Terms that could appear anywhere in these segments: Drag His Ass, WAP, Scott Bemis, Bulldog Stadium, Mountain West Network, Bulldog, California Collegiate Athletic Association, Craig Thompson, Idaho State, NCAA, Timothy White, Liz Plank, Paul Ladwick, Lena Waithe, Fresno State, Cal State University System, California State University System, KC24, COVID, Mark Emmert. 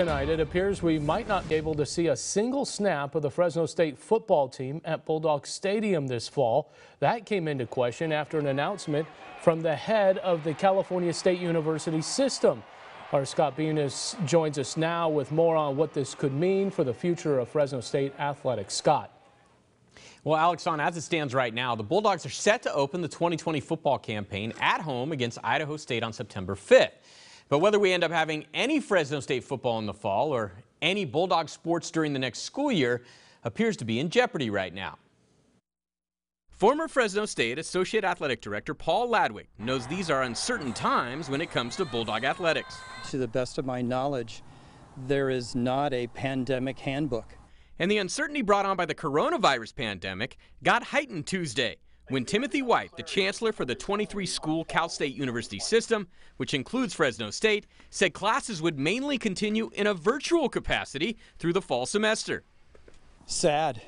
Tonight, it appears we might not be able to see a single snap of the Fresno State football team at Bulldog Stadium this fall. That came into question after an announcement from the head of the California State University System. Our Scott Bemis joins us now with more on what this could mean for the future of Fresno State athletics. Scott. Well, Alex, as it stands right now, the Bulldogs are set to open the 2020 football campaign at home against Idaho State on September 5th. But whether we end up having any Fresno State football in the fall or any Bulldog sports during the next school year appears to be in jeopardy right now. Former Fresno State Associate Athletic Director Paul Ladwick knows these are uncertain times when it comes to Bulldog athletics. To the best of my knowledge, there is not a pandemic handbook. And the uncertainty brought on by the coronavirus pandemic got heightened Tuesday, when Timothy White, the chancellor for the 23-school Cal State University system, which includes Fresno State, said classes would mainly continue in a virtual capacity through the fall semester. Sad,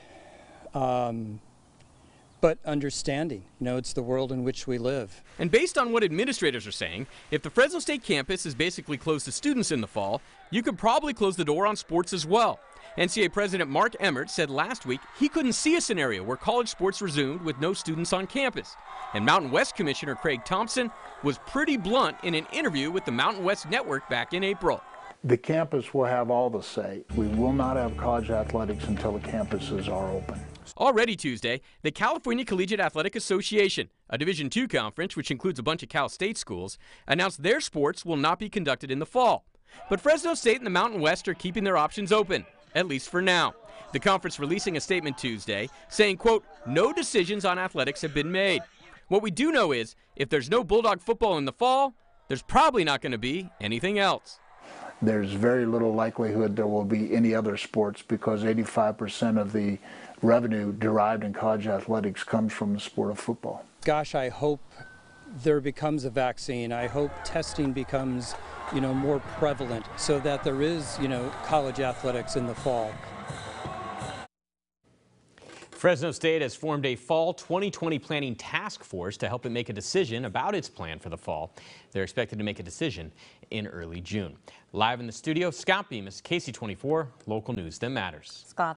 but understanding. You know, it's the world in which we live. And based on what administrators are saying, if the Fresno State campus is basically closed to students in the fall, you could probably close the door on sports as well. NCAA President Mark Emmert said last week he couldn't see a scenario where college sports resumed with no students on campus. And Mountain West Commissioner Craig Thompson was pretty blunt in an interview with the Mountain West Network back in April. The campus will have all the say. We will not have college athletics until the campuses are open. Already Tuesday, the California Collegiate Athletic Association, a Division II conference which includes a bunch of Cal State schools, announced their sports will not be conducted in the fall. But Fresno State and the Mountain West are keeping their options open, at least for now. The conference releasing a statement Tuesday saying, quote, "No decisions on athletics have been made. What we do know is if there's no Bulldog football in the fall, there's probably not going to be anything else." There's very little likelihood there will be any other sports because 85% of the revenue derived in college athletics comes from the sport of football. Gosh, I hope there becomes a vaccine. I hope testing becomes, you know, more prevalent so that there is, you know, college athletics in the fall. Fresno State has formed a fall 2020 planning task force to help it make a decision about its plan for the fall. They're expected to make a decision in early June. Live in the studio, Scott Bemis, KC24, local news that matters. Scott.